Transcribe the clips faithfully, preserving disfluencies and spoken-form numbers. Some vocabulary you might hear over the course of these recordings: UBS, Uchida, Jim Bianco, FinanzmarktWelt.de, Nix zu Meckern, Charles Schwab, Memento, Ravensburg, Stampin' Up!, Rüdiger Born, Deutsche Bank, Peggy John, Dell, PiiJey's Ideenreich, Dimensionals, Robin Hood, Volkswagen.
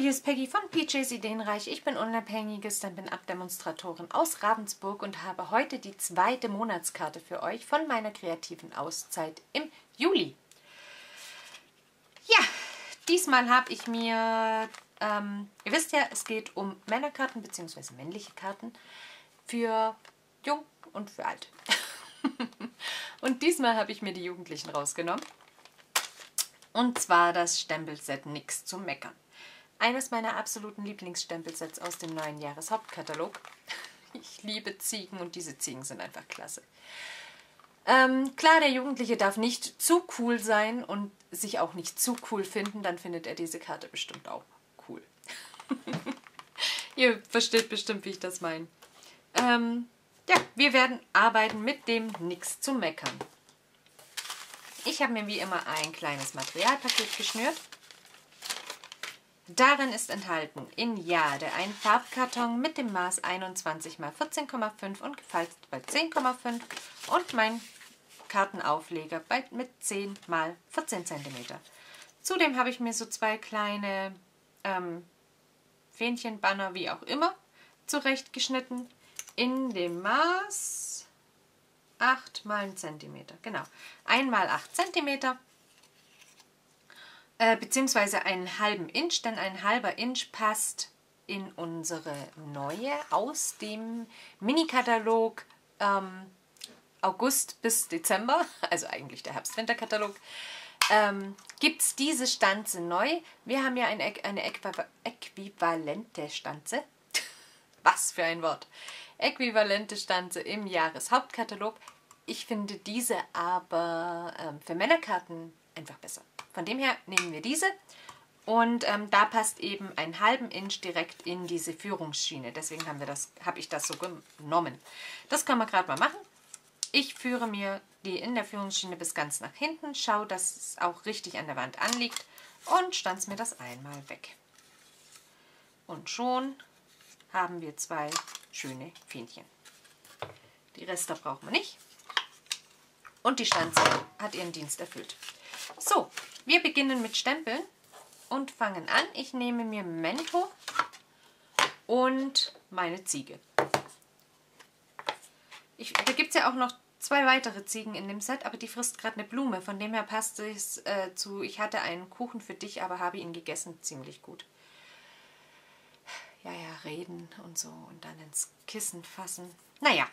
hier ist Peggy von PiiJey's Ideenreich. Ich bin unabhängige Stampin' Up! Demonstratorin aus Ravensburg und habe heute die zweite Monatskarte für euch von meiner kreativen Auszeit im Juli. Ja, diesmal habe ich mir, ähm, ihr wisst ja, es geht um Männerkarten bzw. männliche Karten für jung und für alt. Und diesmal habe ich mir die Jugendlichen rausgenommen. Und zwar das Stempelset Nix zu Meckern. Eines meiner absoluten Lieblingsstempelsets aus dem neuen Jahreshauptkatalog. Ich liebe Ziegen und diese Ziegen sind einfach klasse. Ähm, klar, der Jugendliche darf nicht zu cool sein und sich auch nicht zu cool finden, dann findet er diese Karte bestimmt auch cool. Ihr versteht bestimmt, wie ich das meine. Ähm, ja, wir werden arbeiten mit dem Nix zu Meckern. Ich habe mir wie immer ein kleines Materialpaket geschnürt. Darin ist enthalten in Jade ein Farbkarton mit dem Maß einundzwanzig mal vierzehn Komma fünf und gefalzt bei zehn Komma fünf und mein Kartenaufleger bei, mit zehn mal vierzehn Zentimeter. Zudem habe ich mir so zwei kleine ähm, Fähnchen, Banner, wie auch immer, zurechtgeschnitten in dem Maß acht mal ein Zentimeter. Genau, ein mal acht Zentimeter. Beziehungsweise einen halben Inch, denn ein halber Inch passt in unsere neue aus dem Mini-Katalog ähm, August bis Dezember, also eigentlich der Herbst-Winter-Katalog, ähm, gibt es diese Stanze neu. Wir haben ja eine, eine äquivalente Stanze, was für ein Wort, äquivalente Stanze im Jahreshauptkatalog. Ich finde diese aber ähm, für Männerkarten einfach besser. Von dem her nehmen wir diese und ähm, da passt eben einen halben Inch direkt in diese Führungsschiene. Deswegen haben wir das, habe ich das so genommen. Das können wir gerade mal machen. Ich führe mir die in der Führungsschiene bis ganz nach hinten, schaue, dass es auch richtig an der Wand anliegt und stanze mir das einmal weg. Und schon haben wir zwei schöne Fähnchen. Die Reste brauchen wir nicht. Und die Stanze hat ihren Dienst erfüllt. So, wir beginnen mit Stempeln und fangen an. Ich nehme mir Memento und meine Ziege. Ich, da gibt es ja auch noch zwei weitere Ziegen in dem Set, aber die frisst gerade eine Blume. Von dem her passt es äh, zu, ich hatte einen Kuchen für dich, aber habe ihn gegessen, ziemlich gut. Ja, ja, reden und so und dann ins Kissen fassen. Naja.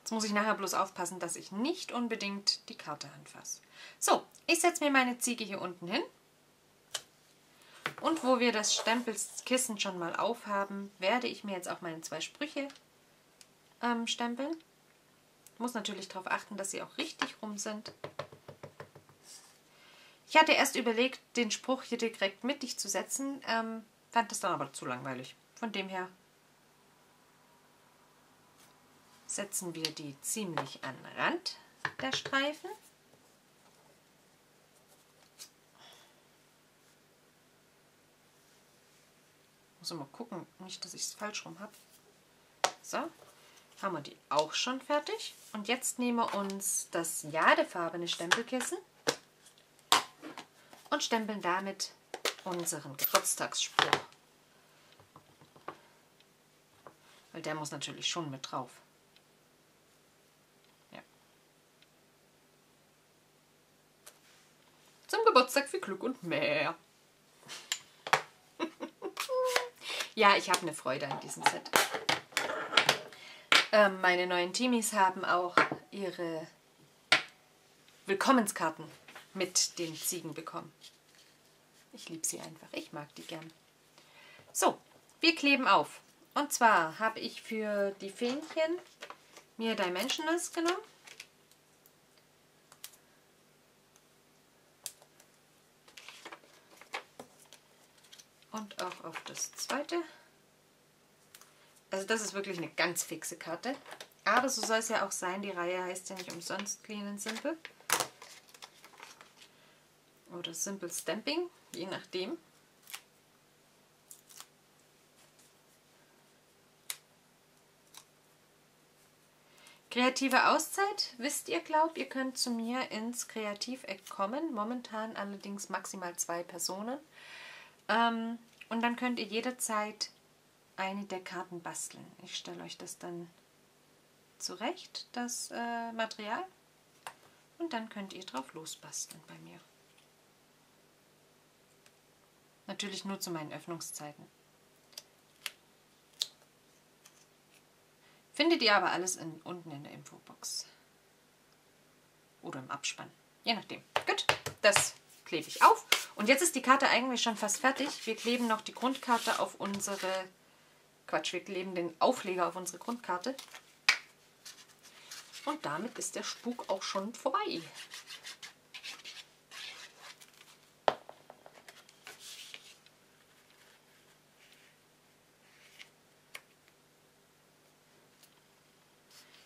Jetzt muss ich nachher bloß aufpassen, dass ich nicht unbedingt die Karte anfasse. So, ich setze mir meine Ziege hier unten hin. Und wo wir das Stempelkissen schon mal aufhaben, werde ich mir jetzt auch meine zwei Sprüche ähm, stempeln. Ich muss natürlich darauf achten, dass sie auch richtig rum sind. Ich hatte erst überlegt, den Spruch hier direkt mittig zu setzen, ähm, fand das dann aber zu langweilig. Von dem her setzen wir die ziemlich an den Rand der Streifen. Muss mal gucken, nicht, dass ich es falsch rum habe. So, haben wir die auch schon fertig. Und jetzt nehmen wir uns das jadefarbene Stempelkissen und stempeln damit unseren Geburtstagsspruch. Weil der muss natürlich schon mit drauf. Geburtstag für Glück und mehr. Ja, ich habe eine Freude an diesem Set. Ähm, meine neuen Teamies haben auch ihre Willkommenskarten mit den Ziegen bekommen. Ich liebe sie einfach. Ich mag die gern. So, wir kleben auf. Und zwar habe ich für die Fähnchen mir Dimensionals genommen. Und auch auf das zweite. Also das ist wirklich eine ganz fixe Karte. Aber so soll es ja auch sein. Die Reihe heißt ja nicht umsonst Clean and Simple. Oder Simple Stamping, je nachdem. Kreative Auszeit, wisst ihr, glaubt, ihr könnt zu mir ins Kreativeck kommen, momentan allerdings maximal zwei Personen. Ähm, und dann könnt ihr jederzeit eine der Karten basteln. Ich stelle euch das dann zurecht, das äh, Material, und dann könnt ihr drauf losbasteln bei mir. Natürlich nur zu meinen Öffnungszeiten. Findet ihr aber alles in, unten in der Infobox. Oder im Abspann. Je nachdem. Gut, das klebe ich auf. Und jetzt ist die Karte eigentlich schon fast fertig. Wir kleben noch die Grundkarte auf unsere... Quatsch, wir kleben den Aufleger auf unsere Grundkarte. Und damit ist der Spuk auch schon vorbei.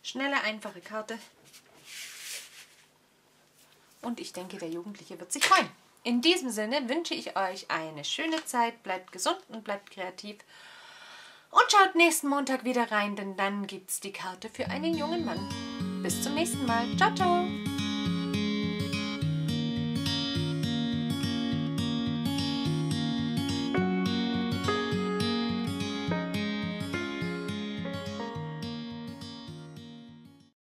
Schnelle, einfache Karte. Und ich denke, der Jugendliche wird sich freuen. In diesem Sinne wünsche ich euch eine schöne Zeit. Bleibt gesund und bleibt kreativ. Und schaut nächsten Montag wieder rein, denn dann gibt es die Karte für einen jungen Mann. Bis zum nächsten Mal. Ciao, ciao.